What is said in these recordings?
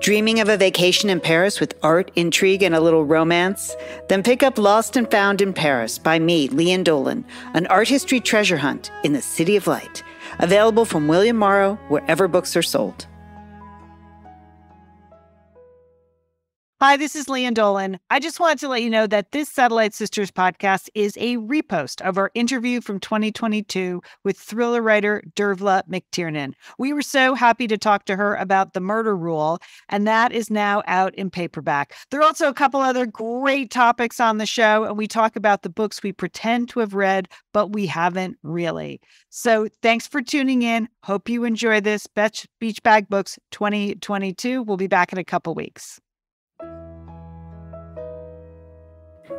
Dreaming of a vacation in Paris with art, intrigue, and a little romance? Then pick up Lost and Found in Paris by me, Lian Dolan, an art history treasure hunt in the City of Light. Available from William Morrow, wherever books are sold. Hi, this is Lian Dolan. I just wanted to let you know that this Satellite Sisters podcast is a repost of our interview from 2022 with thriller writer Dervla McTiernan. We were so happy to talk to her about The Murder Rule, and that is now out in paperback. There are also a couple other great topics on the show, and we talk about the books we pretend to have read, but we haven't really. So thanks for tuning in. Hope you enjoy this Beach Bag Books 2022. We'll be back in a couple weeks.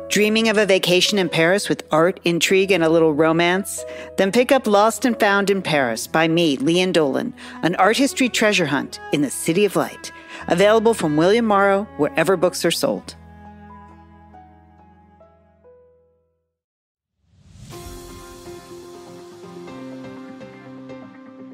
Dreaming of a vacation in Paris with art, intrigue, and a little romance? Then pick up Lost and Found in Paris by me, Lian Dolan, an art history treasure hunt in the City of Light. Available from William Morrow, wherever books are sold.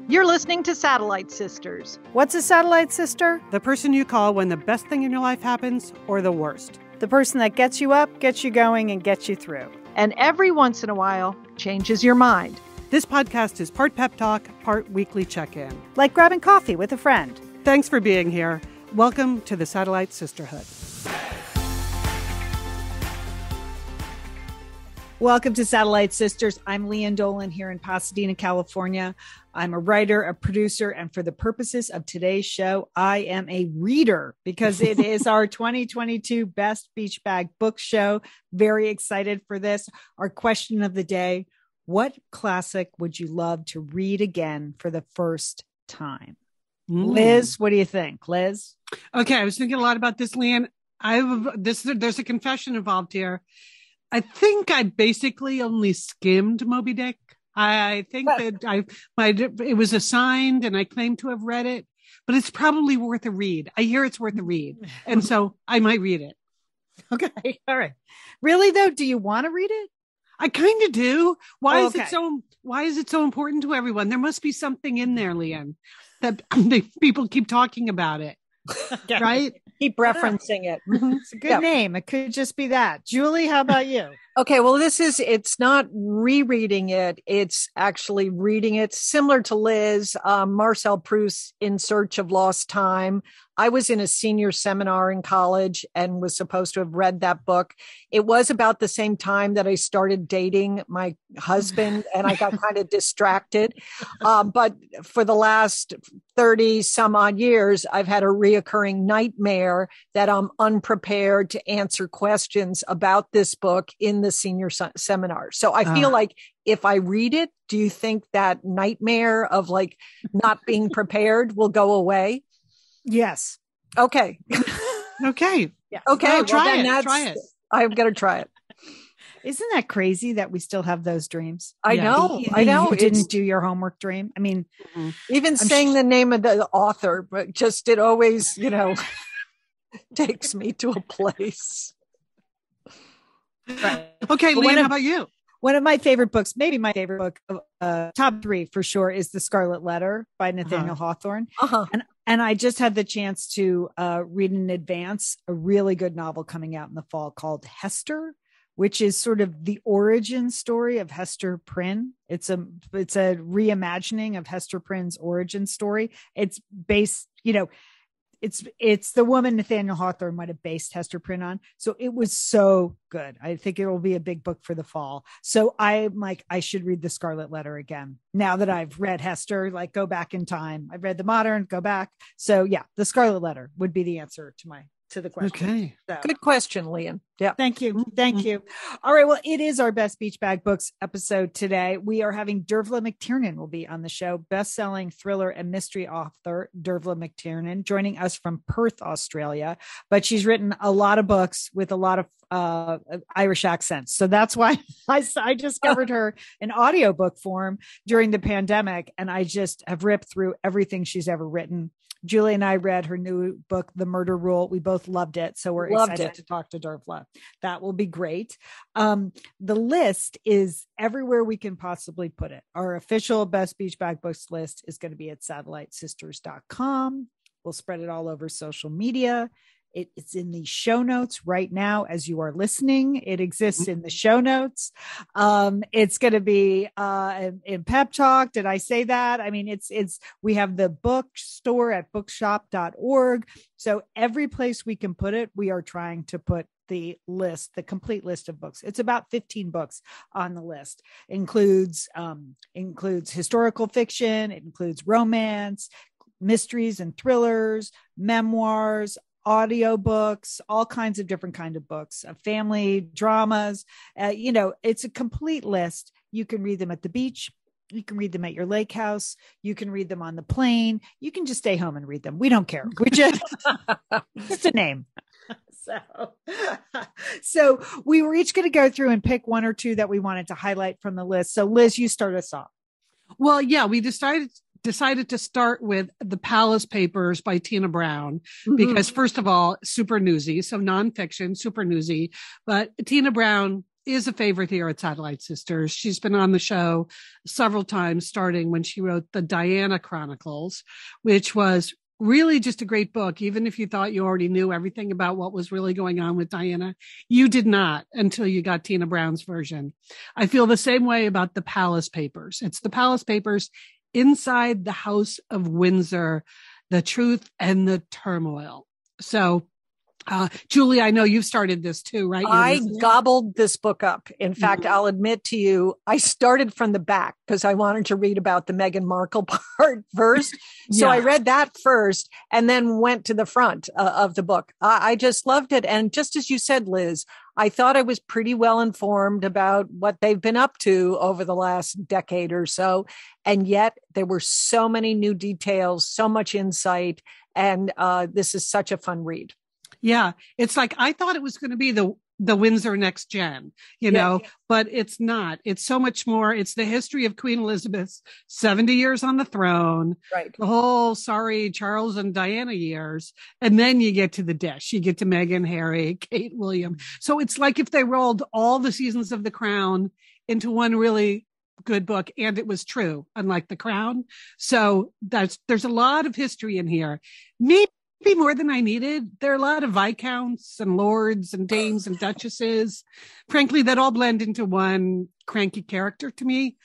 You're listening to Satellite Sisters. What's a satellite sister? The person you call when the best thing in your life happens or the worst. The person that gets you up, gets you going, and gets you through. And every once in a while, changes your mind. This podcast is part pep talk, part weekly check-in. Like grabbing coffee with a friend. Thanks for being here. Welcome to the Satellite Sisterhood. Welcome to Satellite Sisters. I'm Lian Dolan here in Pasadena, California. I'm a writer, a producer, and for the purposes of today's show, I am a reader because it is our 2022 Best Beach Bag Book Show. Very excited for this. Our question of the day, what classic would you love to read again for the first time? Liz, what do you think? Liz? Okay, I was thinking a lot about this, Lian. There's a confession involved here. I think I basically only skimmed Moby Dick. I think that it was assigned and I claim to have read it, but it's probably worth a read. I hear it's worth a read. And so I might read it. Okay. All right. Really though, do you want to read it? I kind of do. Why is it so important to everyone? There must be something in there, Lian, that people keep talking about it. Okay. Right? Keep referencing it. It's a good name. It could just be that. Julie, how about you? Okay, well, it's not rereading it. It's actually reading it. Similar to Liz, Marcel Proust, In Search of Lost Time. I was in a senior seminar in college and was supposed to have read that book. It was about the same time that I started dating my husband and I got kind of distracted. But for the last 30 some odd years, I've had a reoccurring nightmare that I'm unprepared to answer questions about this book in the senior seminar. So I feel like if I read it, do you think that nightmare of like not being prepared will go away? Yes. Okay. Okay. Yeah. Okay. Well, try it. I'm going to try it. Isn't that crazy that we still have those dreams? I know. You didn't do your homework dream. I mean, even saying the name of the author, but just it always, takes me to a place. Right. Okay. Lian, how about you? One of my favorite books, maybe my favorite book, top three for sure, is The Scarlet Letter by Nathaniel Hawthorne. And I just had the chance to read in advance a really good novel coming out in the fall called Hester, which is sort of the origin story of Hester Prynne. It's a reimagining of Hester Prynne's origin story. It's based, it's the woman Nathaniel Hawthorne might have based Hester Prynne on. So it was so good. I think it'll be a big book for the fall. So I'm like, I should read The Scarlet Letter again. Now that I've read Hester, like go back in time. I've read the modern, go back. So yeah, The Scarlet Letter would be the answer to the question. Okay. So. Good question, Lian. Yeah. Thank you. All right. Well, it is our Best Beach Bag Books episode today. We are having Dervla McTiernan will be on the show, best-selling thriller and mystery author Dervla McTiernan, joining us from Perth, Australia. But she's written a lot of books with a lot of Irish accents. So that's why I discovered her in audiobook form during the pandemic. And I just have ripped through everything she's ever written. Julie and I read her new book, The Murder Rule. We both loved it. So we're excited to talk to Dervla. That will be great. The list is everywhere we can possibly put it. Our official Best Beach Bag Books list is going to be at satellitesisters.com. We'll spread it all over social media. It's in the show notes right now as you are listening. It exists in the show notes. It's going to be in Pep Talk. Did I say that? I mean, we have the bookstore at bookshop.org. So every place we can put it, we are trying to put the list, the complete list of books. It's about 15 books on the list. Includes historical fiction, it includes romance, mysteries and thrillers, memoirs, audiobooks, all kinds of different kinds of books, family dramas. It's a complete list. You can read them at the beach. You can read them at your lake house. You can read them on the plane. You can just stay home and read them. We don't care. We just a name. So we were each going to go through and pick one or two that we wanted to highlight from the list. So Liz, you start us off. Well, yeah, we decided to start with The Palace Papers by Tina Brown, because first of all, super newsy. So nonfiction, super newsy. But Tina Brown is a favorite here at Satellite Sisters. She's been on the show several times, starting when she wrote the Diana Chronicles, which was really just a great book. Even if you thought you already knew everything about what was really going on with Diana, you did not until you got Tina Brown's version. I feel the same way about The Palace Papers. It's The Palace Papers inside the House of Windsor, the truth and the turmoil. So Julie, I know you've started this too, right? I gobbled this book up. In fact, I'll admit to you, I started from the back because I wanted to read about the Meghan Markle part first. So I read that first and then went to the front of the book. I just loved it. And just as you said, Liz, I thought I was pretty well informed about what they've been up to over the last decade or so. And yet there were so many new details, so much insight. And this is such a fun read. Yeah, it's like I thought it was going to be the Windsor Next Gen, but it's not. It's so much more. It's the history of Queen Elizabeth's 70 years on the throne, right? The whole Charles and Diana years. And then you get to the dish. You get to Meghan, Harry, Kate, William. So it's like if they rolled all the seasons of The Crown into one really good book, and it was true, unlike The Crown. So there's a lot of history in here. Maybe more than I needed. There are a lot of viscounts and lords and dames and duchesses, frankly, that all blend into one cranky character to me.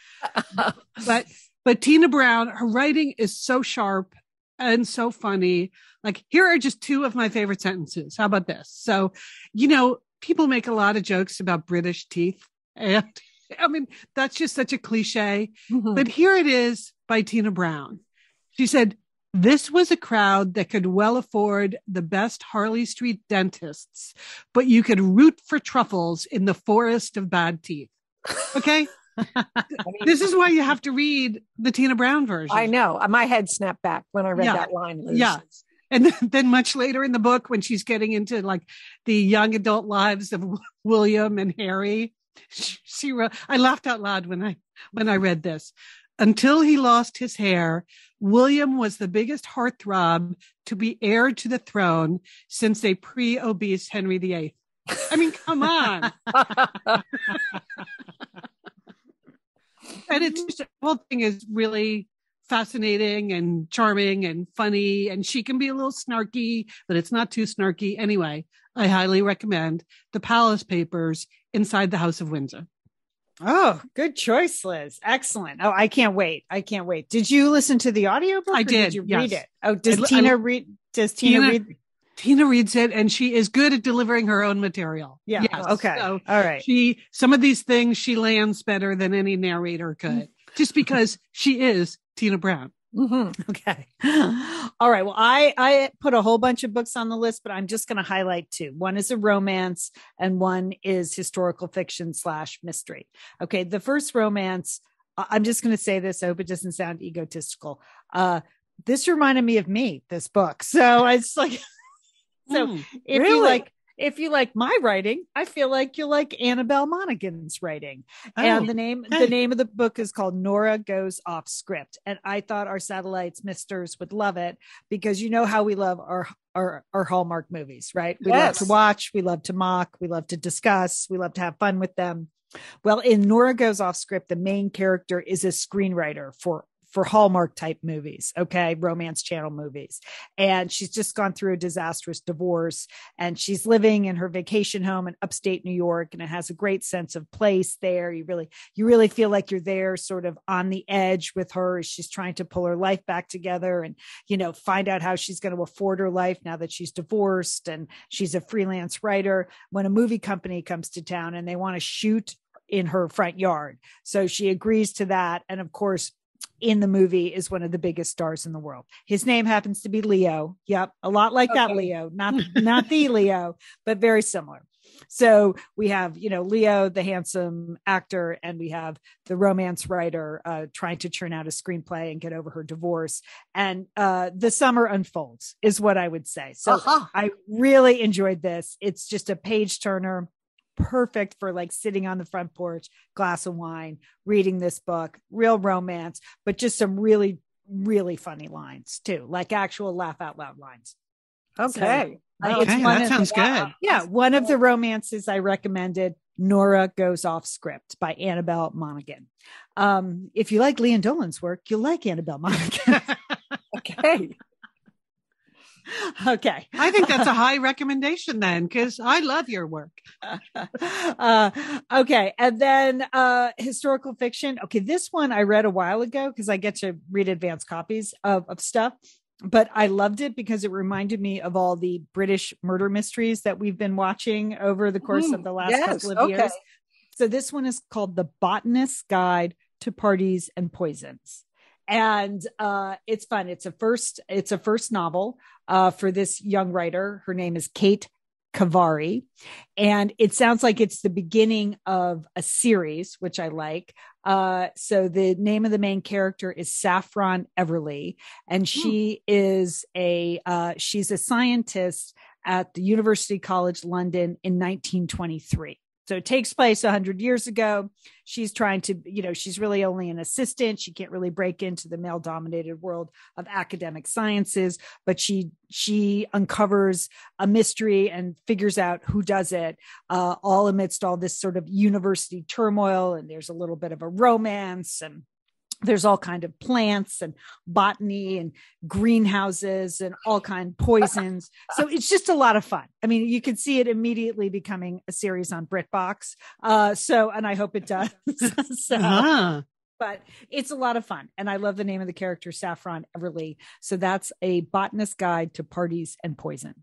But Tina Brown, her writing is so sharp and so funny. Like, here are just two of my favorite sentences. How about this? So, people make a lot of jokes about British teeth. And I mean, that's just such a cliche. But here it is by Tina Brown. She said, "This was a crowd that could well afford the best Harley Street dentists, but you could root for truffles in the forest of bad teeth." Okay. This is why you have to read the Tina Brown version. I know. My head snapped back when I read that line, Liz. Yeah. And then much later in the book, when she's getting into like the young adult lives of William and Harry, she wrote, I laughed out loud when I read this. "Until he lost his hair, William was the biggest heartthrob to be heir to the throne since a pre-obese Henry VIII." I mean, come on. And it's just, the whole thing is really fascinating and charming and funny. And she can be a little snarky, but it's not too snarky. Anyway, I highly recommend The Palace Papers Inside the House of Windsor. Oh, good choice, Liz. Excellent. Oh, I can't wait. Did you listen to the audiobook? I did. Did you read it? Oh, does Tina read? Tina reads it, and she is good at delivering her own material. Yeah. Yes. Okay. So all right. Some of these things she lands better than any narrator could, just because she is Tina Brown. Mm-hmm. Okay. All right. Well, I put a whole bunch of books on the list, but I'm just going to highlight two. One is a romance and one is historical fiction / mystery. Okay. The first romance, I'm just going to say this. I hope it doesn't sound egotistical. This reminded me of me, this book. So it's like, if you like my writing, I feel like you'll like Annabelle Monaghan's writing. Oh, and the name of the book is called Nora Goes Off Script. And I thought our Satellite Sisters would love it because you know how we love our Hallmark movies, right? We love to watch, we love to mock, we love to discuss, we love to have fun with them. Well, in Nora Goes Off Script, the main character is a screenwriter for for Hallmark type movies. Okay. Romance Channel movies. And she's just gone through a disastrous divorce and she's living in her vacation home in upstate New York. And it has a great sense of place there. You really feel like you're there sort of on the edge with her as she's trying to pull her life back together and, you know, find out how she's going to afford her life now that she's divorced and she's a freelance writer. When a movie company comes to town and they want to shoot in her front yard. So she agrees to that. And of course, in the movie is one of the biggest stars in the world. His name happens to be Leo. Yep. A lot like that Leo, not the Leo, but very similar. So we have, you know, Leo, the handsome actor, and we have the romance writer trying to churn out a screenplay and get over her divorce. And the summer unfolds is what I would say. So I really enjoyed this. It's just a page turner. Perfect for like sitting on the front porch, glass of wine, reading this book, real romance, but just some really, really funny lines too, like actual laugh out loud lines. Okay. So, that sounds good. Yeah. One of the romances I recommended, Nora Goes Off Script by Annabelle Monaghan. If you like Lian Dolan's work, you'll like Annabelle Monaghan. Okay. Okay. I think that's a high recommendation then, because I love your work. Okay. And then historical fiction. Okay. This one I read a while ago because I get to read advanced copies of stuff, but I loved it because it reminded me of all the British murder mysteries that we've been watching over the course of the last couple of years. So this one is called The Botanist's Guide to Parties and Poisons. And it's fun. It's a first novel for this young writer. Her name is Kate Cavari. And it sounds like it's the beginning of a series, which I like. So the name of the main character is Saffron Everly. And she is she's a scientist at the University College London in 1923. So it takes place 100 years ago. She's trying to, you know, she's really only an assistant. She can't really break into the male dominated world of academic sciences, but she uncovers a mystery and figures out who does it, all amidst all this sort of university turmoil. And there's a little bit of a romance and there's all kind of plants and botany and greenhouses and all kind of poisons. So it's just a lot of fun. I mean, you could see it immediately becoming a series on BritBox. And I hope it does. But it's a lot of fun. And I love the name of the character, Saffron Everly. So that's A Botanist's Guide to Parties and Poison.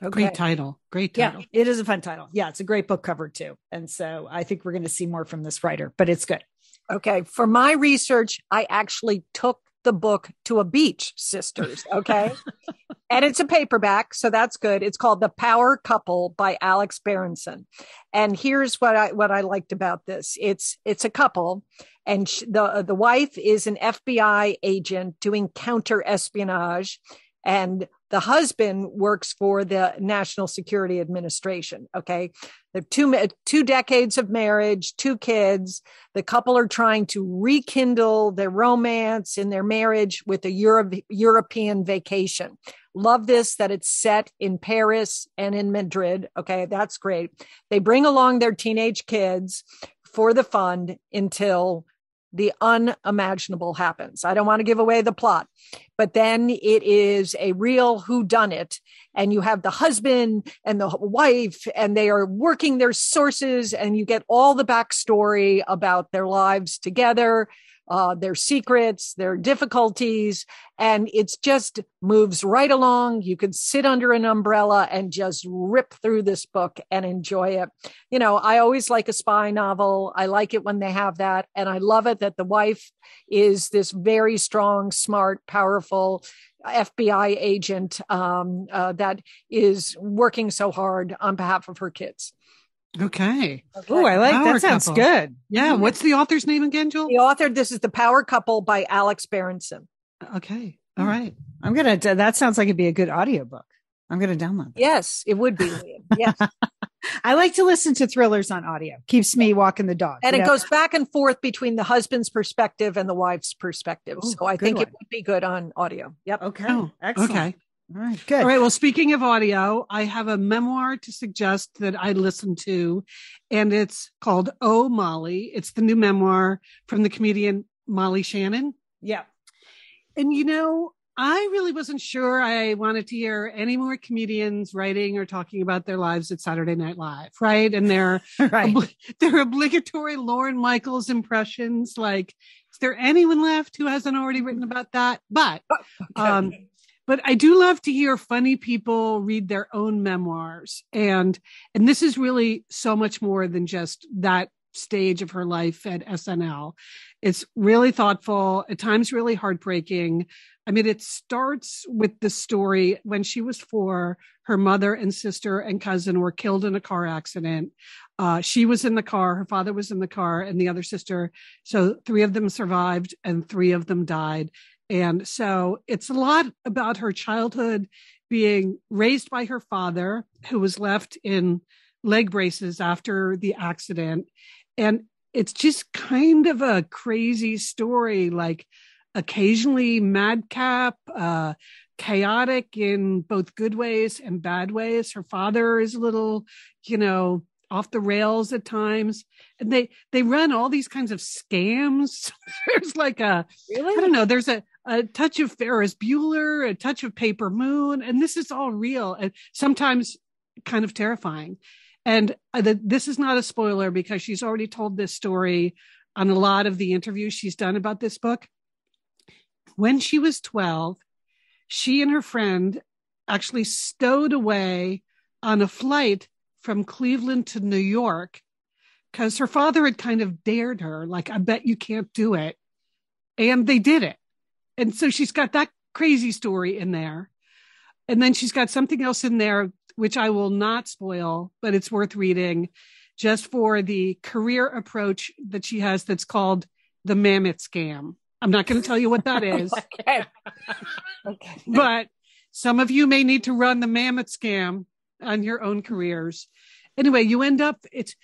Okay. Great title. Yeah, it is a fun title. Yeah, it's a great book cover too. And so I think we're going to see more from this writer, but it's good. Okay. For my research, I actually took the book to a beach, sisters. Okay. And it's a paperback. So that's good. It's called The Power Couple by Alex Berenson. And here's what I liked about this. It's a couple and the wife is an FBI agent doing counter espionage and the husband works for the National Security Administration. Okay. They're two decades of marriage, two kids. The couple are trying to rekindle their romance in their marriage with a European vacation. Love this, that it's set in Paris and in Madrid. Okay. That's great. They bring along their teenage kids for the fun until the unimaginable happens. I don't want to give away the plot, but then it is a real whodunit, and you have the husband and the wife, and they are working their sources, and you get all the backstory about their lives together, their secrets, their difficulties, and it's just moves right along. You could sit under an umbrella and just rip through this book and enjoy it. You know, I always like a spy novel. I like it when they have that. And I love it that the wife is this very strong, smart, powerful FBI agent that is working so hard on behalf of her kids. Okay. Oh, I like Power that. Sounds couple. Good. Yeah. Mm-hmm. What's the author's name again, Jill? The author, this is The Power Couple by Alex Berenson. Okay. All right. I'm going to, that sounds like it'd be a good audiobook. I'm going to download that. Yes, it would be. Yes. I like to listen to thrillers on audio. Keeps me walking the dog. And it goes back and forth between the husband's perspective and the wife's perspective. Ooh, so I think it would be good on audio. Yep. Okay. Oh, excellent. Okay. All right, good. All right. Well, speaking of audio, I have a memoir to suggest that I listen to, and it's called Oh Molly. It's the new memoir from the comedian Molly Shannon. Yeah. And, you know, I really wasn't sure I wanted to hear any more comedians writing or talking about their lives at Saturday Night Live, right? And their obligatory Lorne Michaels impressions. Like, is there anyone left who hasn't already written about that? But, but I do love to hear funny people read their own memoirs, and this is really so much more than just that stage of her life at SNL. It's really thoughtful, at times really heartbreaking. I mean, it starts with the story when she was 4, her mother and sister and cousin were killed in a car accident. She was in the car, her father was in the car, and the other sister. So 3 of them survived and 3 of them died. And so it's a lot about her childhood, being raised by her father, who was left in leg braces after the accident. And it's just kind of a crazy story, like occasionally madcap, chaotic in both good ways and bad ways. Her father is a little, you know, off the rails at times, and they run all these kinds of scams. There's like a, I don't know, there's a touch of Ferris Bueller, a touch of Paper Moon, and this is all real and sometimes kind of terrifying. And this is not a spoiler because she's already told this story on a lot of the interviews she's done about this book. When she was 12, she and her friend actually stowed away on a flight from Cleveland to New York because her father had kind of dared her, like, I bet you can't do it. And they did it. And so she's got that crazy story in there. And then she's got something else in there, which I will not spoil, but it's worth reading just for the career approach that she has that's called the Mammoth Scam. I'm not going to tell you what that is. Okay. But some of you may need to run the Mammoth Scam on your own careers. Anyway, you end up, it's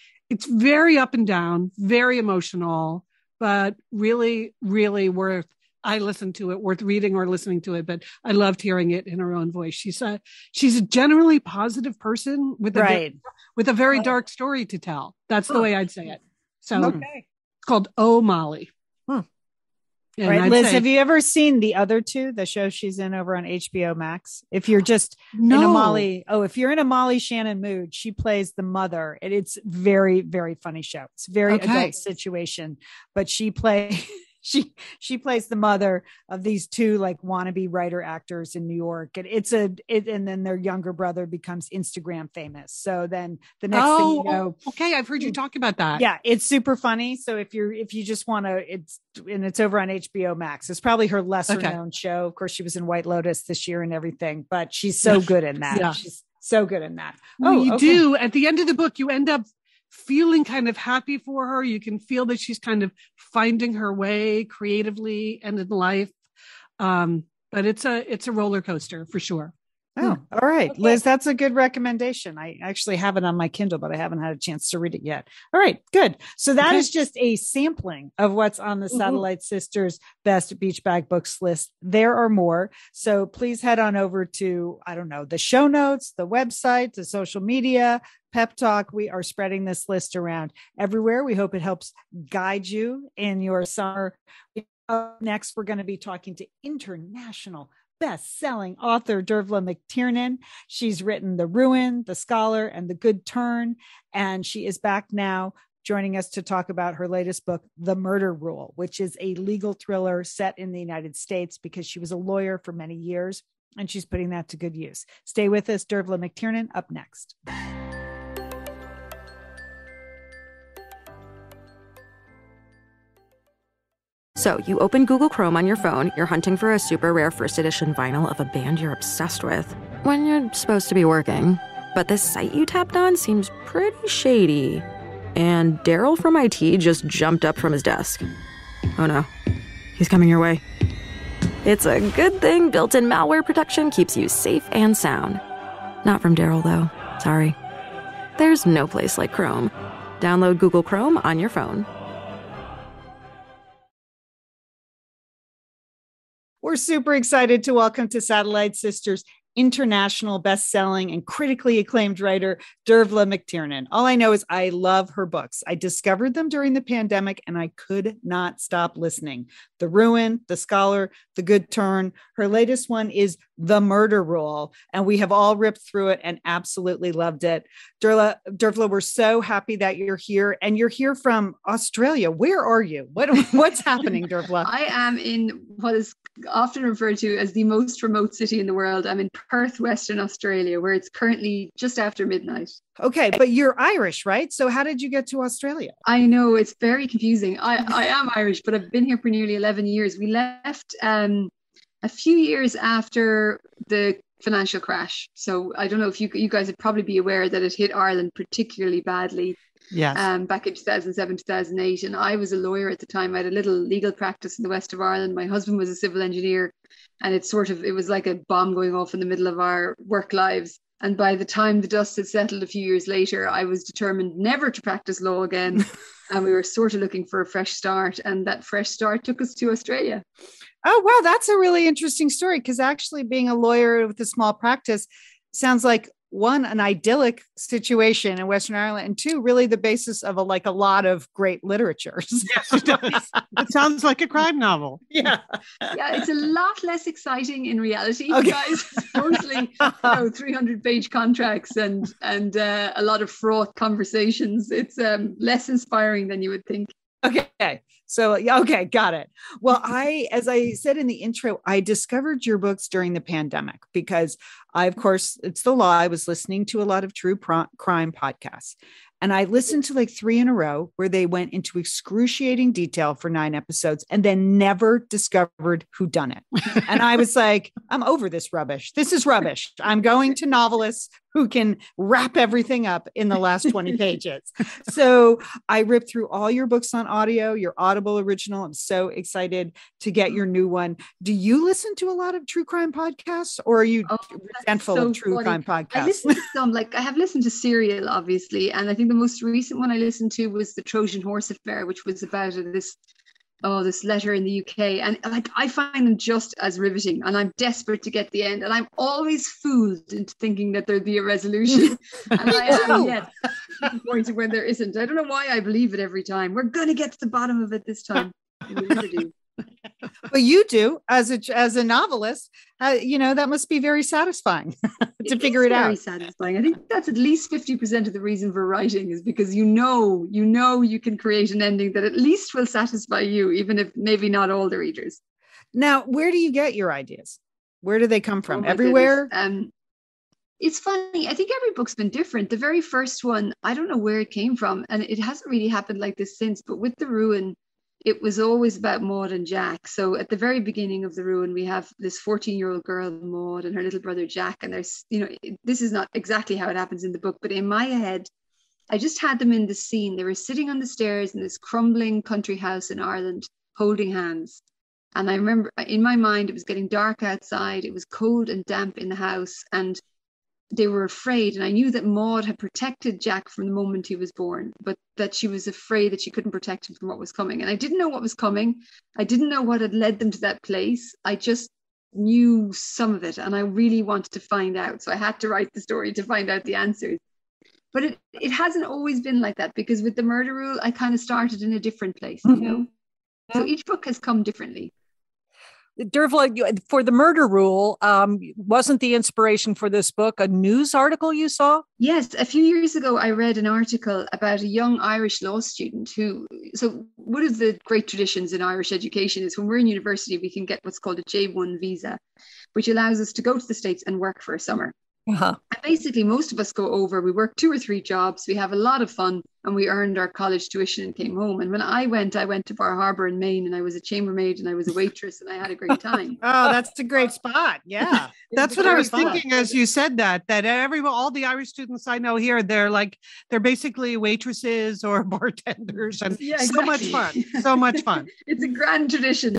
very up and down, very emotional, but really, really worth, I listened to it, worth reading or listening to it, but I loved hearing it in her own voice. She's a generally positive person with a very dark story to tell. That's the way I'd say it. So it's called Oh Molly. Right, Liz, have you ever seen the other two, the show she's in over on HBO Max? If you're just if you're in a Molly Shannon mood, she plays the mother, and it's very, very funny show. It's a very adult situation, but she plays the mother of these 2 like wannabe writer actors in New York, and and then their younger brother becomes Instagram famous. So then the next thing you know, I've heard you talk about that. Yeah, it's super funny. So if you just want to, it's over on HBO Max. It's probably her lesser known show. Of course, she was in White Lotus this year and everything, but she's so good in that. Yeah. She's so good in that. Do at the end of the book, you end up feeling kind of happy for her. You can feel that she's kind of finding her way creatively and in life. But it's a roller coaster for sure. Oh, all right. Okay. Liz, that's a good recommendation. I actually have it on my Kindle, but I haven't had a chance to read it yet. All right, good. So that is just a sampling of what's on the Satellite Sisters Best Beach Bag Books list. There are more. So please head on over to, I don't know, the show notes, the website, the social media, pep talk. We are spreading this list around everywhere. We hope it helps guide you in your summer. Next, we're going to be talking to international best-selling author Dervla McTiernan. She's written The Ruin, The Scholar, and The Good Turn, and she is back now joining us to talk about her latest book, The Murder Rule, which is a legal thriller set in the United States because she was a lawyer for many years, and she's putting that to good use. Stay with us. Dervla McTiernan up next. So you open Google Chrome on your phone, you're hunting for a super rare first edition vinyl of a band you're obsessed with when you're supposed to be working. But this site you tapped on seems pretty shady. And Daryl from IT just jumped up from his desk. Oh no, he's coming your way. It's a good thing built-in malware protection keeps you safe and sound. Not from Daryl though, sorry. There's no place like Chrome. Download Google Chrome on your phone. We're super excited to welcome to Satellite Sisters international best-selling and critically acclaimed writer, Dervla McTiernan. All I know is I love her books. I discovered them during the pandemic and I could not stop listening. The Ruin, The Scholar, The Good Turn. Her latest one is The Murder Rule, and we have all ripped through it and absolutely loved it. Dervla, we're so happy that you're here, and you're here from Australia. Where are you? What's happening, Dervla? I am in what is often referred to as the most remote city in the world. I'm in Perth, Western Australia, where it's currently just after midnight. Okay, but you're Irish, right? So how did you get to Australia? I know, it's very confusing. I am Irish, but I've been here for nearly 11 years. We left a few years after the financial crash. So I don't know if you guys would probably be aware that it hit Ireland particularly badly. Yes. Back in 2007, 2008. And I was a lawyer at the time. I had a little legal practice in the west of Ireland. My husband was a civil engineer. And it was like a bomb going off in the middle of our work lives. And by the time the dust had settled a few years later, I was determined never to practice law again. And we were sort of looking for a fresh start. And that fresh start took us to Australia. Oh, wow. That's a really interesting story, because actually being a lawyer with a small practice sounds like, one, an idyllic situation in Western Ireland, and two, really the basis of a lot of great literature. Yes, it does. It sounds like a crime novel. Yeah, it's a lot less exciting in reality, okay, guys. Mostly 300-page contracts and a lot of fraught conversations. It's less inspiring than you would think. Okay. So, okay, got it. Well, as I said in the intro, I discovered your books during the pandemic because of course, it's the law. I was listening to a lot of true crime podcasts, and I listened to like three in a row where they went into excruciating detail for 9 episodes and then never discovered who done it. And I was like, I'm over this rubbish. This is rubbish. I'm going to novelists who can wrap everything up in the last 20 pages. So I ripped through all your books on audio, your Audible original. I'm so excited to get your new one. Do you listen to a lot of true crime podcasts, or are you resentful of true crime podcasts? I listen to some, I have listened to Serial, obviously. And I think the most recent one I listened to was The Trojan Horse Affair, which was about this letter in the UK. And I find them just as riveting, and I'm desperate to get the end. And I'm always fooled into thinking that there'd be a resolution. And to the point when there isn't. I don't know why I believe it every time. We're going to get to the bottom of it this time. But you do, as a novelist, that must be very satisfying to figure it out. Very satisfying. I think that's at least 50% of the reason for writing is because you know you can create an ending that at least will satisfy you, even if maybe not all the readers. Now, where do you get your ideas? Where do they come from? Everywhere? It's funny. I think every book's been different. The very first one, I don't know where it came from, and it hasn't really happened like this since, but with The Ruin, it was always about Maud and Jack. So at the very beginning of The Ruin, we have this 14-year-old girl, Maud, and her little brother, Jack. And there's, this is not exactly how it happens in the book, but in my head, I just had them in the scene. They were sitting on the stairs in this crumbling country house in Ireland, holding hands. And I remember in my mind, it was getting dark outside. It was cold and damp in the house, and they were afraid. And I knew that Maud had protected Jack from the moment he was born, but that she was afraid that she couldn't protect him from what was coming. And I didn't know what was coming. I didn't know what had led them to that place. I just knew some of it, and I really wanted to find out. So I had to write the story to find out the answers. But it hasn't always been like that, because with The Murder Rule, I kind of started in a different place, mm-hmm. So each book has come differently. Dervla, for The Murder Rule, wasn't the inspiration for this book a news article you saw? Yes, a few years ago, I read an article about a young Irish law student who, so one of the great traditions in Irish education is when we're in university, we can get what's called a J1 visa, which allows us to go to the States and work for a summer. Uh-huh. And basically, most of us go over, we work 2 or 3 jobs, we have a lot of fun, and we earned our college tuition and came home. And when I went to Bar Harbor in Maine, and I was a chambermaid, and I was a waitress, and I had a great time. Oh, that's a great spot. Yeah. That's what I was thinking as you said that all the Irish students I know here, they're basically waitresses or bartenders, and yeah, exactly. So much fun. It's a grand tradition.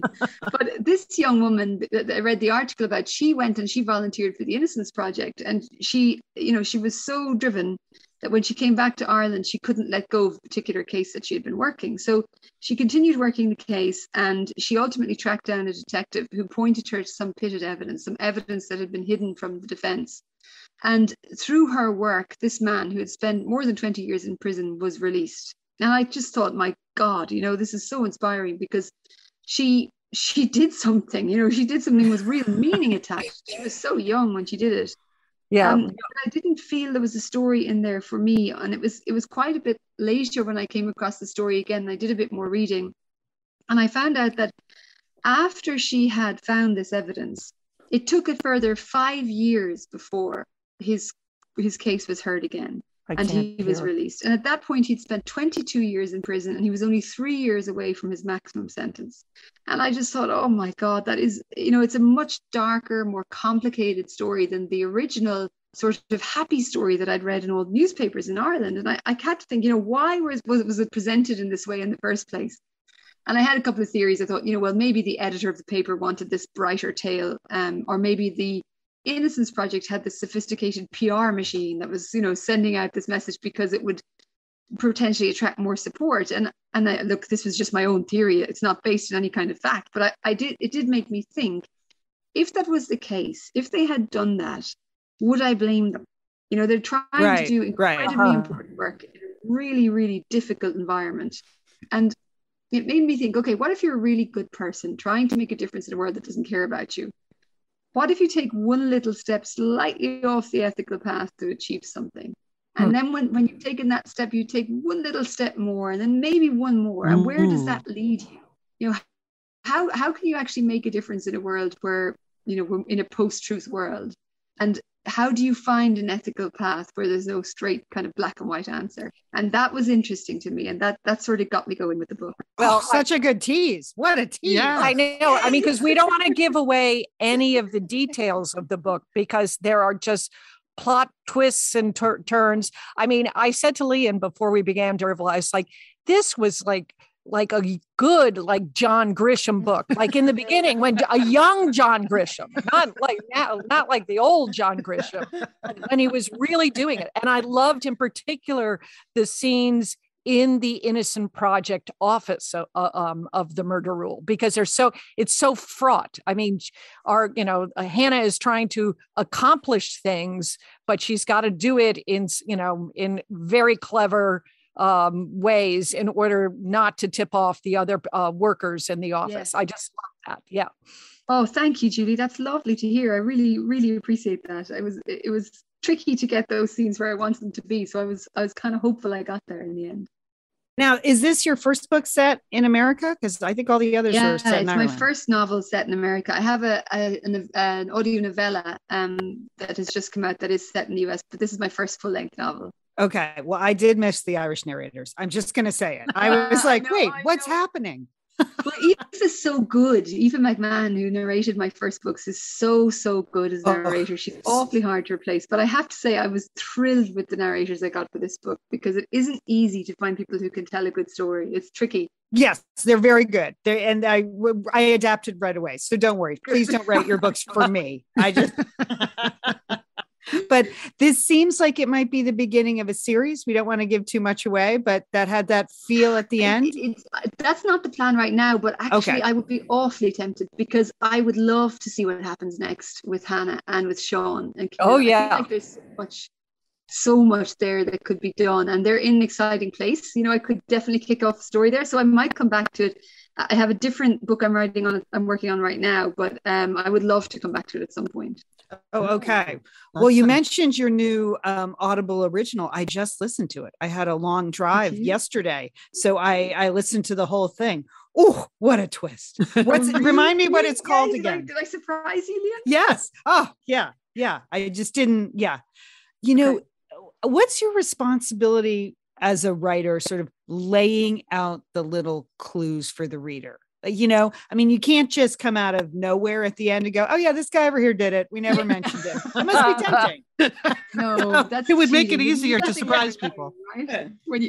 But this young woman that I read the article about, she went and she volunteered for the Innocence Project. And she was so driven that when she came back to Ireland, she couldn't let go of the particular case that she had been working. So she continued working the case, and she ultimately tracked down a detective who pointed her to some evidence that had been hidden from the defense. And through her work, this man who had spent more than 20 years in prison was released. And I just thought, my God, you know, this is so inspiring, because she did something, you know, she did something with real meaning attached. She was so young when she did it. Yeah. I didn't feel there was a story in there for me. And it was quite a bit later when I came across the story again. I did a bit more reading, and I found out that after she had found this evidence, it took a further 5 years before his case was heard again, and he was released. And at that point, he'd spent 22 years in prison, and he was only 3 years away from his maximum sentence. And I just thought, oh my God, that is, you know, it's a much darker, more complicated story than the original sort of happy story that I'd read in old newspapers in Ireland. And I kept thinking, you know, why was it presented in this way in the first place? And I had a couple of theories. I thought, you know, well, maybe the editor of the paper wanted this brighter tale, or maybe the Innocence Project had this sophisticated PR machine that was, you know, sending out this message because it would potentially attract more support. And I, look, this was just my own theory. It's not based on any kind of fact, but it did make me think, if that was the case, if they had done that, would I blame them? You know, they're trying to do incredibly important work in a really, really difficult environment. And it made me think, okay, what if you're a really good person trying to make a difference in a world that doesn't care about you? What if you take one little step slightly off the ethical path to achieve something? And then when you've taken that step, you take one little step more, and then maybe one more. And where does that lead you? You know, how can you actually make a difference in a world where, you know, we're in a post-truth world? And how do you find an ethical path where there's no straight kind of black and white answer? And that was interesting to me. And that sort of got me going with the book. Well, such a good tease. What a tease. Yeah. I know. I mean, because we don't want to give away any of the details of the book, because there are just plot twists and turns. I mean, I said to Lian before we began to realize, like, this was like a good, like John Grisham book, like in the beginning when a young John Grisham, not like now, not like the old John Grisham, when he was really doing it. And I loved in particular the scenes in the Innocent Project office of the Murder Rule, because it's so fraught. I mean, Hannah is trying to accomplish things, but she's got to do it in very clever ways in order not to tip off the other workers in the office. Yeah. I just love that. Yeah. Oh, thank you, Julie. That's lovely to hear. I really, really appreciate that. It was tricky to get those scenes where I wanted them to be. So I was kind of hopeful I got there in the end. Now, is this your first book set in America? Because I think all the others are set in Ireland. It's my first novel set in America. I have an audio novella that has just come out that is set in the US, but this is my first full-length novel. Okay. Well, I did miss the Irish narrators. I'm just going to say it. I was like, what's happening? Well, Eve is so good. Eva McMahon, who narrated my first books, is so, so good as a narrator. She's awfully hard to replace. But I have to say, I was thrilled with the narrators I got for this book, because it isn't easy to find people who can tell a good story. It's tricky. Yes, they're very good. And I adapted right away. So don't worry. Please don't write your books for me. But this seems like it might be the beginning of a series. We don't want to give too much away, but that had that feel at the end. That's not the plan right now, but actually I would be awfully tempted, because I would love to see what happens next with Hannah and with Sean. And Kira. Oh, yeah. I feel like there's so much there that could be done, and they're in an exciting place. You know, I could definitely kick off the story there. So I might come back to it. I have a different book I'm working on right now, but I would love to come back to it at some point. Oh, okay. Well, you mentioned your new Audible original. I just listened to it. I had a long drive yesterday, so I listened to the whole thing. Oh, what a twist. Remind me what it's called again. Did I surprise you, Lian? Yes. Oh, yeah. Yeah. I just didn't. Yeah. You know, what's your responsibility as a writer, sort of laying out the little clues for the reader? You know, I mean, you can't just come out of nowhere at the end and go, oh, yeah, this guy over here did it. We never mentioned it. It must be tempting. No, that's it would cheating. Make it easier to surprise people. Right? When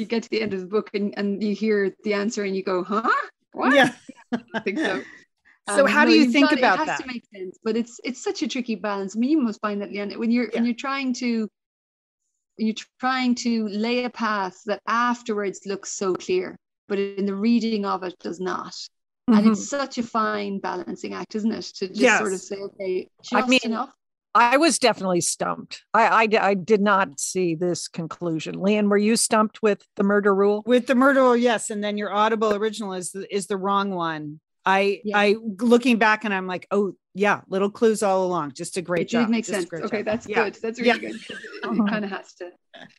you get to the end of the book and you hear the answer and you go, huh? What? Yeah. I think so. So how do you think about that? It has to make sense, but it's such a tricky balance. I mean, you must find that, Lian, when you're trying to you're trying to lay a path that afterwards looks so clear, but in the reading of it does not. Mm-hmm. And it's such a fine balancing act, isn't it? To just sort of say, okay, just enough. I was definitely stumped. I did not see this conclusion. Lian, were you stumped with The Murder Rule? With The Murder Rule, yes. And then your Audible original is The Wrong One. I looking back and I'm like, oh yeah, little clues all along. Just a great job. It makes sense. Okay, that's good. That's really good. It kind of has to.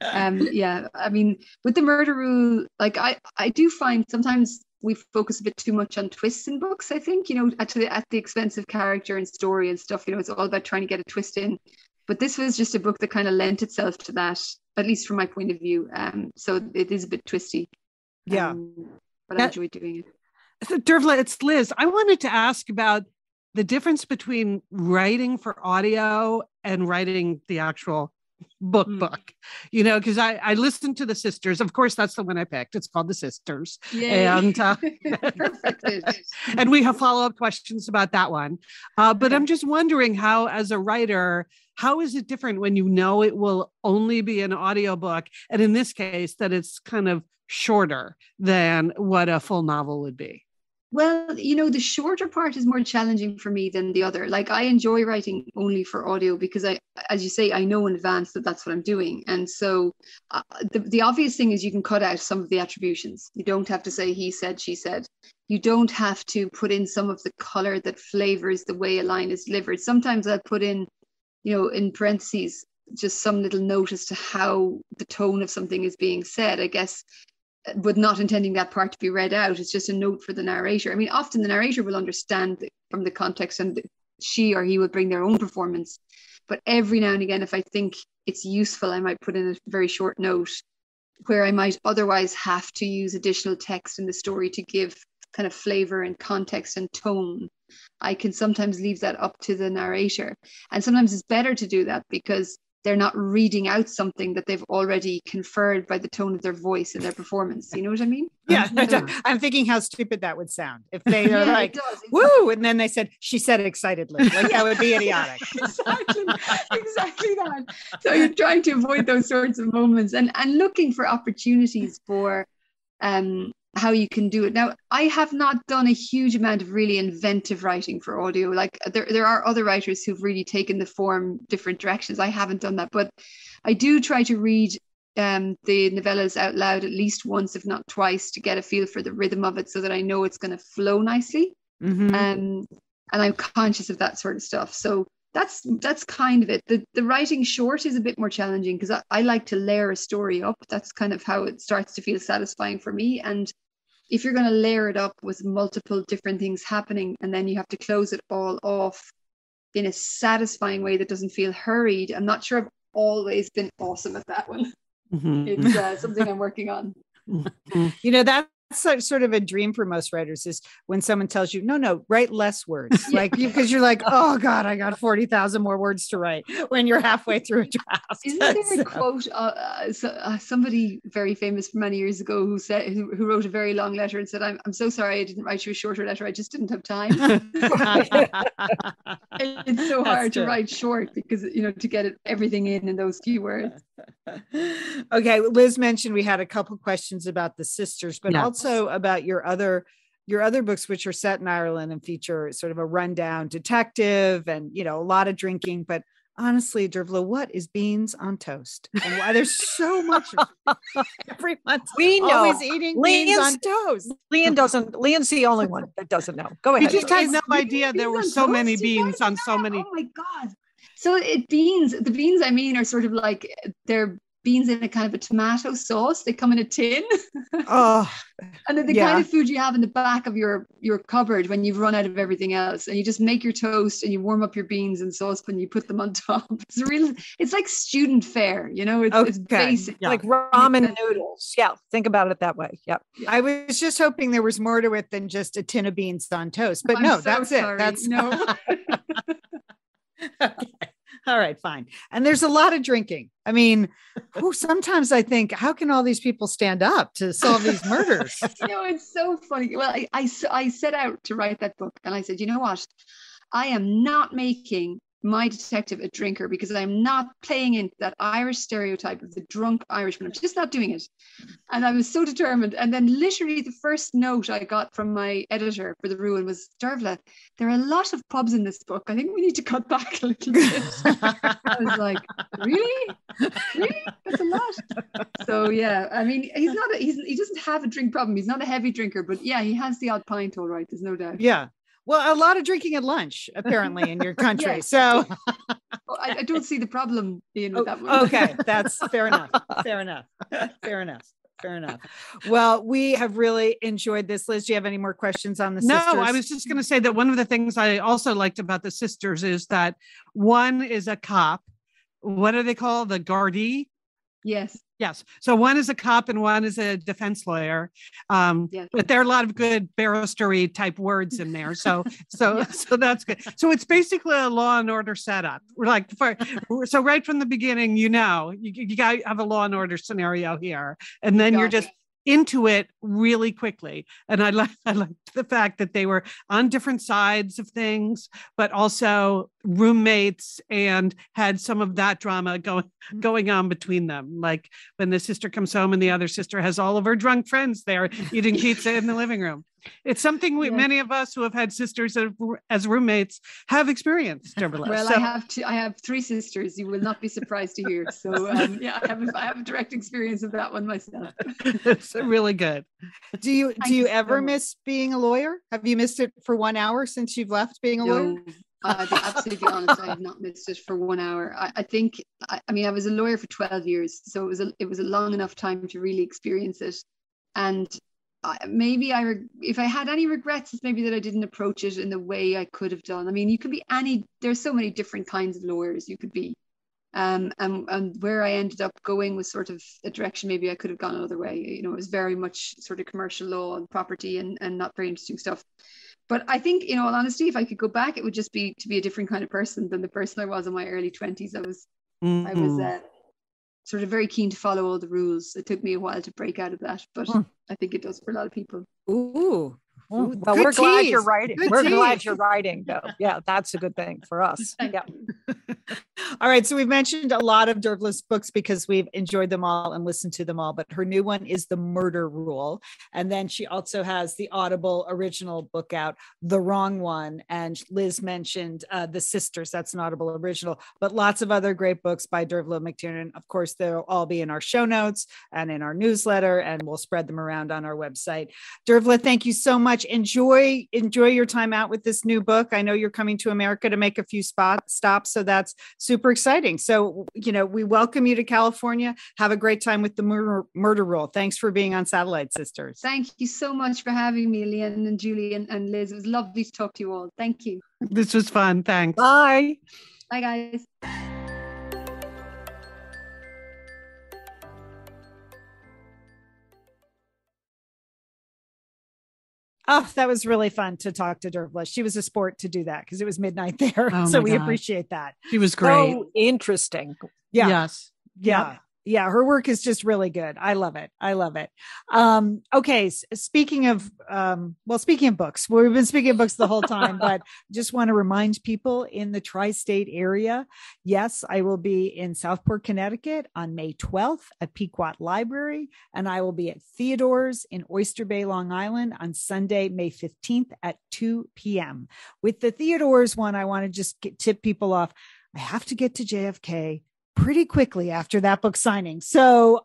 I mean, with The Murder Rule, like I do find sometimes we focus a bit too much on twists in books, I think, you know, at the expense of character and story and stuff. You know, it's all about trying to get a twist in. But this was just a book that kind of lent itself to that, at least from my point of view. So it is a bit twisty. Yeah. But I enjoyed doing it. So, Dervla, it's Liz. I wanted to ask about the difference between writing for audio and writing the actual book, you know, because I listened to The Sisters. Of course, that's the one I picked. It's called The Sisters. Yay. And and we have follow-up questions about that one. But I'm just wondering how, as a writer, how is it different when you know it will only be an audiobook? And in this case, that it's kind of shorter than what a full novel would be. Well, you know, the shorter part is more challenging for me than the other. Like, I enjoy writing only for audio because I, as you say, I know in advance that that's what I'm doing. And so the obvious thing is you can cut out some of the attributions. You don't have to say he said, she said. You don't have to put in some of the color that flavors the way a line is delivered. Sometimes I'll put in, you know, in parentheses, just some little note as to how the tone of something is being said, I guess, but not intending that part to be read out. It's just a note for the narrator. I mean, often the narrator will understand from the context and she or he will bring their own performance. But every now and again, if I think it's useful, I might put in a very short note where I might otherwise have to use additional text in the story to give kind of flavor and context and tone. I can sometimes leave that up to the narrator. And sometimes it's better to do that because they're not reading out something that they've already conferred by the tone of their voice and their performance. You know what I mean? Yeah. I'm thinking how stupid that would sound if they are like, woo. And then they said, she said excitedly, like that would be idiotic. Exactly that. So you're trying to avoid those sorts of moments and looking for opportunities for how you can do it. Now, I have not done a huge amount of really inventive writing for audio. Like there are other writers who've really taken the form different directions. I haven't done that, but I do try to read the novellas out loud at least once, if not twice, to get a feel for the rhythm of it so that I know it's going to flow nicely. Mm-hmm. And I'm conscious of that sort of stuff. So that's kind of it. The writing short is a bit more challenging because I like to layer a story up. That's kind of how it starts to feel satisfying for me. And if you're going to layer it up with multiple different things happening and then you have to close it all off in a satisfying way that doesn't feel hurried, I'm not sure I've always been awesome at that one. Mm-hmm. It's something I'm working on. You know, that sort of a dream for most writers is when someone tells you, no, write less words. Like, because you're like, oh God, I got 40,000 more words to write when you're halfway through a draft. Isn't there a quote, somebody very famous from many years ago who said, who wrote a very long letter and said, I'm so sorry I didn't write you a shorter letter. I just didn't have time. It's so hard to write short because, you know, to get everything in those few words. Okay. Liz mentioned we had a couple questions about The Sisters, but also about your other books, which are set in Ireland and feature sort of a rundown detective and, you know, a lot of drinking. But honestly, Dervla, what is beans on toast? And why there's so much everyone's always eating beans on toast. Lian's the only one that doesn't know. Go ahead. You just had no idea there were so many beans on so many. Oh my God. So the beans, I mean, are sort of like they're beans in a kind of a tomato sauce. They come in a tin. Oh, and they're the kind of food you have in the back of your cupboard when you've run out of everything else. And you just make your toast and you warm up your beans in saucepan, you put them on top. It's like student fare, you know, it's basic. Yeah. Like ramen noodles. Yeah. Think about it that way. Yeah. I was just hoping there was more to it than just a tin of beans on toast, but that's it. That's no. Okay. All right, fine. And there's a lot of drinking. I mean, sometimes I think, how can all these people stand up to solve these murders? You know, it's so funny. Well, I set out to write that book and I said, you know what? I am not making my detective a drinker, because I'm not playing into that Irish stereotype of the drunk Irishman. I'm just not doing it. And I was so determined. And then literally the first note I got from my editor for The Ruin was, Dervla, there are a lot of pubs in this book. I think we need to cut back a little bit. I was like, really? Really? That's a lot. So yeah, I mean, he's not, he doesn't have a drink problem. He's not a heavy drinker, but yeah, he has the odd pint, all right. There's no doubt. Yeah. Well, a lot of drinking at lunch, apparently, in your country. Yes. So well, I don't see the problem being with that one. Okay, that's fair enough. Fair enough. Fair enough. Fair enough. Well, we have really enjoyed this. Liz, do you have any more questions on the sisters? No, I was just going to say that one of the things I also liked about the sisters is that one is a cop. What are they called? The Gardaí? Yes. Yes. So one is a cop and one is a defense lawyer. Yes. But there are a lot of good barristery type words in there. So yeah. So that's good. So it's basically a Law and Order setup. We're like, so right from the beginning, you gotta have a Law and Order scenario here. And then you're just into it really quickly. And I liked the fact that they were on different sides of things, but also roommates, and had some of that drama going on between them. Like when the sister comes home and the other sister has all of her drunk friends there eating pizza in the living room. It's something many of us who have had sisters as roommates have experienced. Well, so, I have three sisters. You will not be surprised to hear. So I have a direct experience of that one myself. It's really good. Do you ever miss being a lawyer? Have you missed it for 1 hour since you've left being a lawyer? To be absolutely honest, I have not missed it for 1 hour. I think I was a lawyer for 12 years, so it was a long enough time to really experience it. And if I had any regrets, it's maybe that I didn't approach it in the way I could have done. I mean, you could be there's so many different kinds of lawyers you could be. And where I ended up going was sort of a direction maybe I could have gone another way. You know, it was very much sort of commercial law and property and not very interesting stuff. But I think, in all honesty, if I could go back, it would just be to be a different kind of person than the person I was in my early 20s. I was sort of very keen to follow all the rules. It took me a while to break out of that, but I think it does for a lot of people. Ooh. Well, we're glad you're writing. We're glad you're writing, though. Yeah, that's a good thing for us. Yeah. All right. So we've mentioned a lot of Dervla's books because we've enjoyed them all and listened to them all. But her new one is The Murder Rule. And then she also has the Audible original book out, The Wrong One. And Liz mentioned The Sisters. That's an Audible original. But lots of other great books by Dervla McTiernan. Of course, they'll all be in our show notes and in our newsletter. And we'll spread them around on our website. Dervla, thank you so much. Enjoy your time out with this new book. I know you're coming to America to make a few stops, so that's super exciting. So, we welcome you to California. Have a great time with The Murder Rule. Thanks for being on Satellite Sisters. Thank you so much for having me, Lian and Julie and Liz. It was lovely to talk to you all. Thank you. This was fun. Thanks. Bye. Bye, guys. Oh, that was really fun to talk to Dervla. She was a sport to do that because it was midnight there. Oh so we God. Appreciate that. She was great. So interesting. Yeah. Yes. Yeah. Yeah. Her work is just really good. I love it. I love it. Okay. Speaking of books, we've been speaking of books the whole time, but just want to remind people in the tri-state area. Yes, I will be in Southport, Connecticut on May 12th at Pequot Library. And I will be at Theodore's in Oyster Bay, Long Island on Sunday, May 15th at 2 p.m. With the Theodore's one, I want to just tip people off. I have to get to JFK pretty quickly after that book signing. So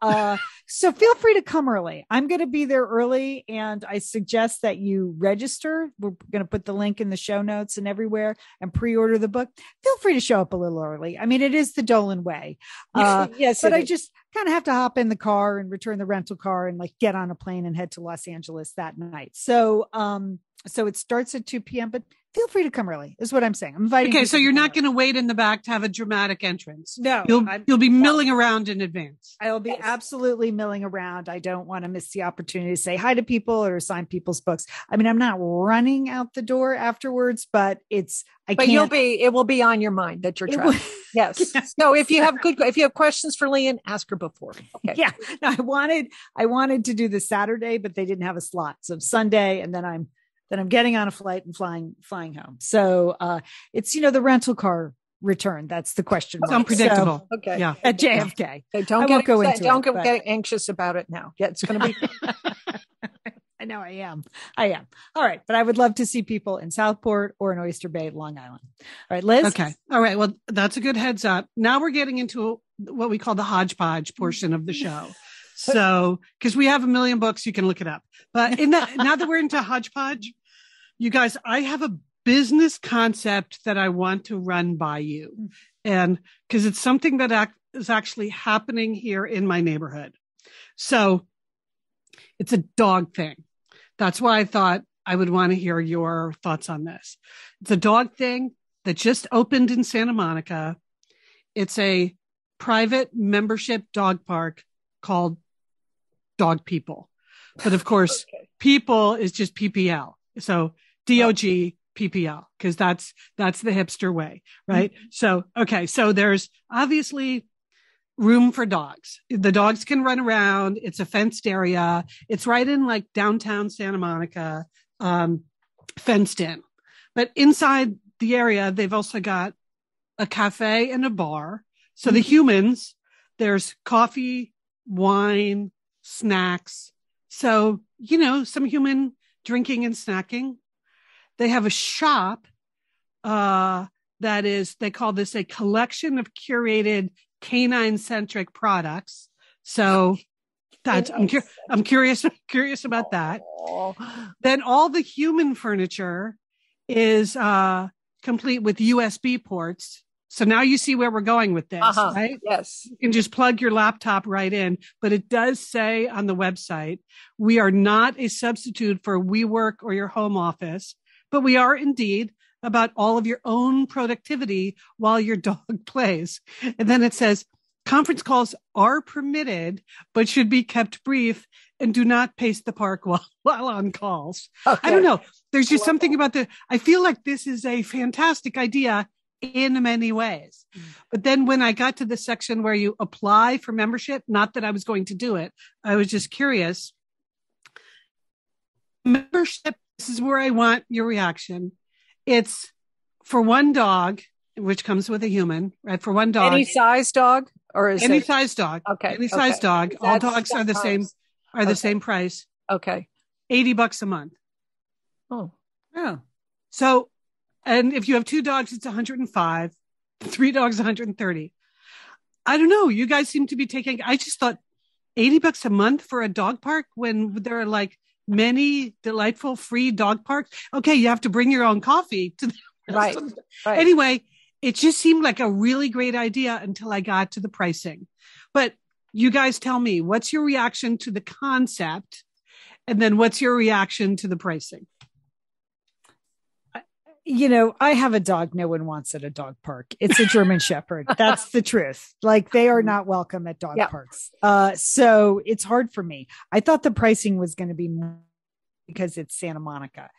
feel free to come early. I'm going to be there early, and I suggest that you register. We're going to put the link in the show notes and everywhere and pre-order the book. Feel free to show up a little early. I mean, it is the Dolan way. Yes, but I just kind of have to hop in the car and return the rental car and get on a plane and head to Los Angeles that night. So it starts at 2 p.m., but feel free to come early is what I'm saying. I'm inviting. Okay. So you're not going to wait in the back to have a dramatic entrance. No, you'll be milling around in advance. I will be absolutely milling around. I don't want to miss the opportunity to say hi to people or sign people's books. I mean, I'm not running out the door afterwards, but it will be on your mind that you're traveling. Yes. Yeah. So if you have questions for Lian, ask her before. Okay. Yeah. No, I wanted to do this Saturday, but they didn't have a slot. So Sunday, and then I'm getting on a flight and flying home. So it's, the rental car return? That's the question. It's unpredictable. So, okay. Yeah. At JFK. Okay, don't get anxious about it now. Yeah, it's going to be. I know I am. All right. But I would love to see people in Southport or in Oyster Bay, Long Island. All right, Liz. Okay. All right. Well, that's a good heads up. Now we're getting into what we call the hodgepodge portion of the show. So, because we have a million books, you can look it up. But now that we're into hodgepodge, you guys, I have a business concept that I want to run by you. And because it's something that is actually happening here in my neighborhood. So it's a dog thing. That's why I thought I would want to hear your thoughts on this. It's a dog thing that just opened in Santa Monica. It's a private membership dog park called Dog People. But of course, okay. People is just PPL. So DOG PPL, because that's the hipster way, right? Mm-hmm. So, okay. So there's obviously room for dogs. The dogs can run around. It's a fenced area. It's right in like downtown Santa Monica, fenced in. But inside the area, they've also got a cafe and a bar. So mm-hmm. The humans, there's coffee, wine, snacks. So, you know, some human drinking and snacking. They have a shop that is, they call this a collection of curated canine-centric products. So that's, I'm curious about that. Aww. Then all the human furniture is complete with USB ports. So now you see where we're going with this, right? Yes. You can just plug your laptop right in. But it does say on the website, we are not a substitute for WeWork or your home office, but we are indeed about all of your own productivity while your dog plays. And then it says, conference calls are permitted, but should be kept brief and do not pace the park while on calls. Okay. I don't know. There's just something about the, I feel like this is a fantastic idea in many ways. Mm-hmm. But then when I got to the section where you apply for membership, not that I was going to do it, I was just curious. Membership. This is where I want your reaction. It's for one dog, which comes with a human, right? For one dog. Any size dog? Or is any size dog. Okay. Any size dog. All dogs are the same, the same price. Okay. $80 a month. Oh. Oh. So, and if you have two dogs, it's 105, three dogs, 130. I don't know. You guys seem to be taking, I just thought $80 a month for a dog park when there are like many delightful free dog parks. Okay, you have to bring your own coffee to the right. Anyway, it just seemed like a really great idea until I got to the pricing. But you guys tell me, what's your reaction to the concept? And then what's your reaction to the pricing? You know, I have a dog no one wants at a dog park. It's a German Shepherd. That's the truth. Like, they are not welcome at dog parks. So it's hard for me. I thought the pricing was going to be more because it's Santa Monica.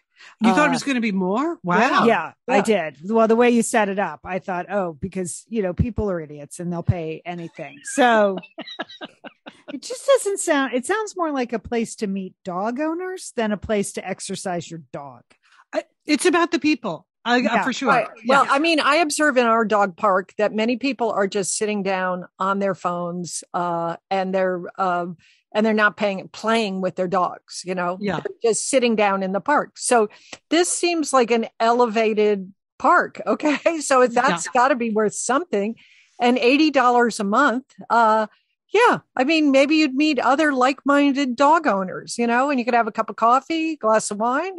You thought it was going to be more? Wow. Yeah, I did. Well, the way you set it up, I thought, because, you know, people are idiots and they'll pay anything. So it just doesn't sound, it sounds more like a place to meet dog owners than a place to exercise your dog. It's about the people, for sure. Right. Yeah. Well, I mean, I observe in our dog park that many people are just sitting down on their phones, and they're not playing with their dogs. You know, they're just sitting down in the park. So this seems like an elevated park. Okay, so that's got to be worth something, and $80 a month. Yeah. I mean, maybe you'd meet other like-minded dog owners, you know, and you could have a cup of coffee, glass of wine.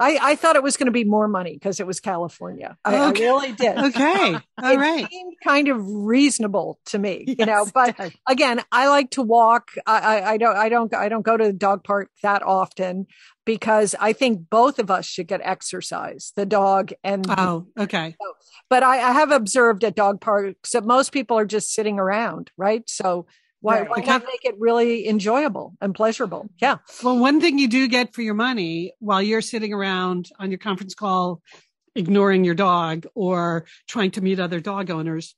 I thought it was going to be more money because it was California. I really did. Okay. All right. It seemed kind of reasonable to me, you know, but again, I like to walk. I don't go to the dog park that often because I think both of us should get exercise, the dog and But I have observed at dog parks that most people are just sitting around. Right. So Why not make it really enjoyable and pleasurable? Yeah. Well, one thing you do get for your money while you're sitting around on your conference call, ignoring your dog or trying to meet other dog owners,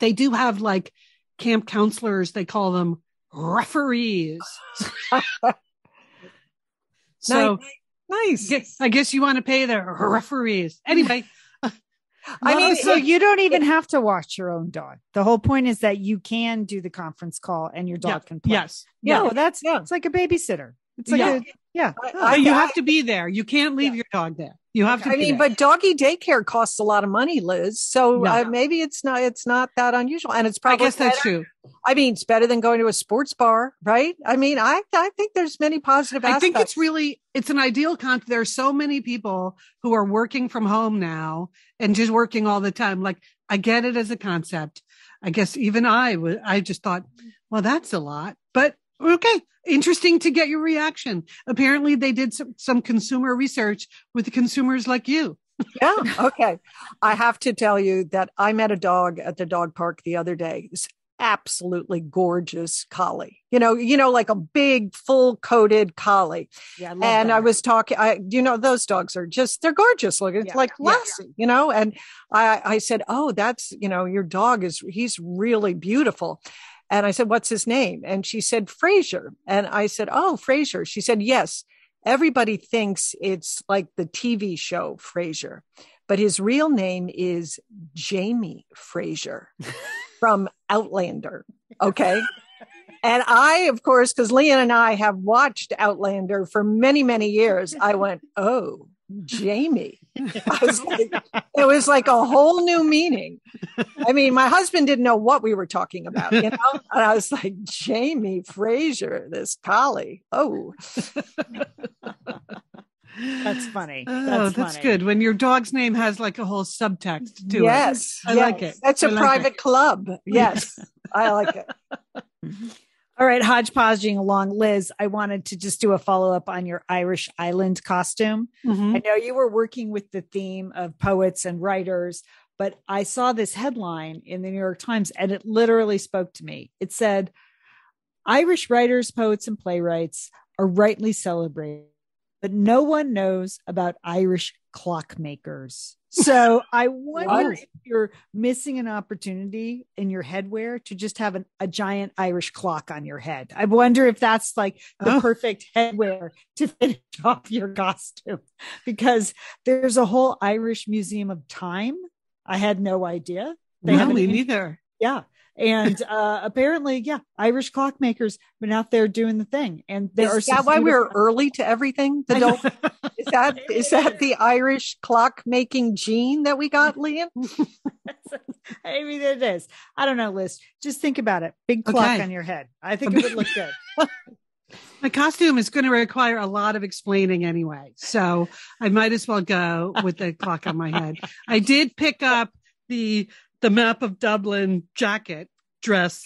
they do have like camp counselors. They call them referees. So nice. I guess you want to pay their referees. Anyway, I mean, so you don't even have to watch your own dog. The whole point is that you can do the conference call and your dog can play. Yes. Yeah. No, that's it's like a babysitter. It's like you have to be there. You can't leave your dog there. You have to. I mean, but doggy daycare costs a lot of money, Liz. So maybe it's not that unusual, and it's probably. I guess that's true. I mean, it's better than going to a sports bar, right? I mean, I think there's many positive aspects. I think it's an ideal concept. There are so many people who are working from home now and just working all the time. Like, I get it as a concept. I guess even I just thought, well, that's a lot, but. Okay. Interesting to get your reaction. Apparently they did some consumer research with consumers like you. Yeah. Okay. I have to tell you that I met a dog at the dog park the other day. This absolutely gorgeous collie, you know, like a big full coated collie. Yeah. I was talking, those dogs are just, they're gorgeous looking. It's like Lassie, you know, and I said, oh, that's, your dog he's really beautiful. And I said, what's his name? And she said, Fraser. And I said, oh, Fraser. She said, yes, everybody thinks it's like the TV show Fraser, but his real name is Jamie Fraser from Outlander. Okay. And I, of course, because Lian and I have watched Outlander for many, many years, I went, oh, Jamie. It was like a whole new meaning. I mean, my husband didn't know what we were talking about, you know? And I was like, Jamie Fraser, this collie. Oh. That's funny. That's funny. Good. When your dog's name has like a whole subtext to it. I like it. That's a private club. Yes. I like it. All right, hodgepodging along, Liz, I wanted to just do a follow-up on your Irish Island costume. Mm-hmm. I know you were working with the theme of poets and writers, but I saw this headline in the New York Times and it literally spoke to me. It said, Irish writers, poets, and playwrights are rightly celebrated, but no one knows about Irish clockmakers. So I wonder if you're missing an opportunity in your headwear to just have a giant Irish clock on your head. I wonder if that's like the perfect headwear to finish off your costume, because there's a whole Irish Museum of Time. I had no idea. Me neither. Yeah. And apparently, Irish clockmakers have been out there doing the thing. And is that why we're early to everything? Is that the Irish clockmaking gene that we got, Lian? I mean, it is. I don't know, Liz. Just think about it. Big clock on your head. I think it would look good. My costume is going to require a lot of explaining anyway, so I might as well go with the clock on my head. I did pick up the map of Dublin jacket dress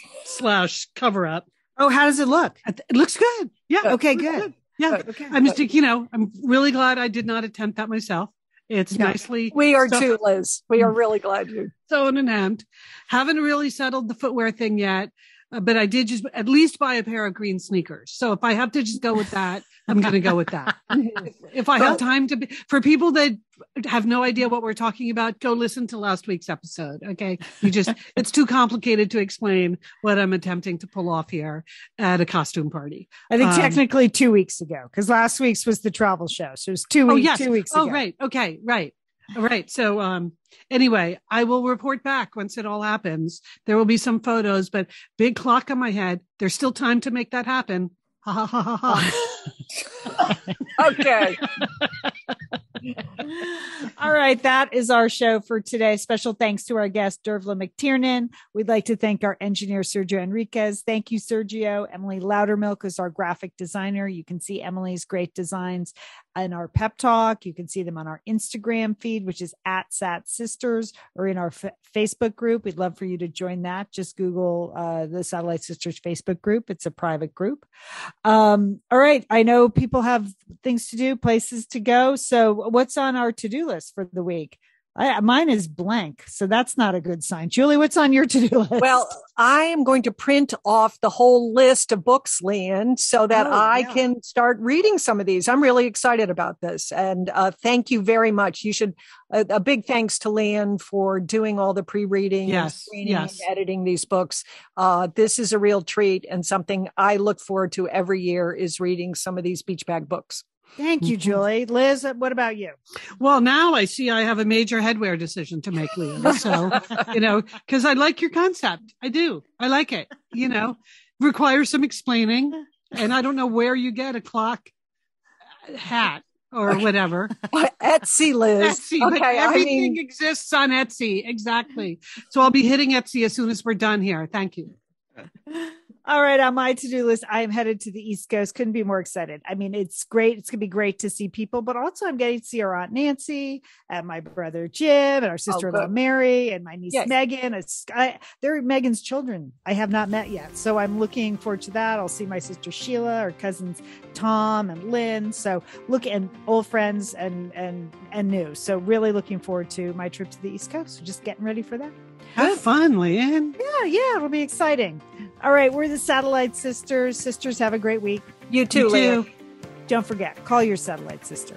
/ cover up. Oh, how does it look? It looks good. Yeah. Okay, good. Yeah. Okay. I'm just, I'm really glad I did not attempt that myself. It's nicely. We are too, Liz. We are really glad you. So in an hand. Haven't really settled the footwear thing yet, but I did just at least buy a pair of green sneakers. So if I have to just go with that, I'm going to go with that. If I have time for people that have no idea what we're talking about, go listen to last week's episode. Okay. It's too complicated to explain what I'm attempting to pull off here at a costume party. I think technically 2 weeks ago, because last week's was the travel show. So it was 2 weeks ago. Oh, right. Okay. Right. All right. So anyway, I will report back once it all happens. There will be some photos, but big clock on my head. There's still time to make that happen. Ha ha ha ha ha. Okay. All right. That is our show for today. Special thanks to our guest, Dervla McTiernan. We'd like to thank our engineer, Sergio Enriquez. Thank you, Sergio. Emily Loudermilk is our graphic designer. You can see Emily's great designs in our pep talk. You can see them on our Instagram feed, which is @SatSisters, or in our Facebook group. We'd love for you to join that. Just Google the Satellite Sisters Facebook group. It's a private group. All right. I know people have things to do, places to go. So what's on our to-do list for the week? Mine is blank. So that's not a good sign. Julie, what's on your to-do list? Well, I am going to print off the whole list of books, Lian, so that I can start reading some of these. I'm really excited about this. And thank you very much. You should, a big thanks to Lian for doing all the pre-reading, and editing these books. This is a real treat, and something I look forward to every year is reading some of these beach bag books. Thank you, Julie. Liz, what about you? Well, now I see I have a major headwear decision to make, Leo. So, you know, because I like your concept. I do. I like it. You know, requires some explaining. And I don't know where you get a clock hat or whatever. Etsy, Liz. Etsy. Okay, like everything exists on Etsy. Exactly. So I'll be hitting Etsy as soon as we're done here. Thank you. All right. On my to-do list, I'm headed to the East Coast. Couldn't be more excited. I mean, it's great. It's going to be great to see people, but also I'm getting to see our Aunt Nancy and my brother, Jim, and our sister-in-law, Mary, and my niece, Megan. They're Megan's children I have not met yet. So I'm looking forward to that. I'll see my sister, Sheila, our cousins, Tom and Lynn. So and old friends and new. So really looking forward to my trip to the East Coast. Just getting ready for that. Have fun, Leanne. Yeah, it'll be exciting. All right, we're the Satellite Sisters. Sisters, have a great week. You too. Don't forget, call your Satellite Sister.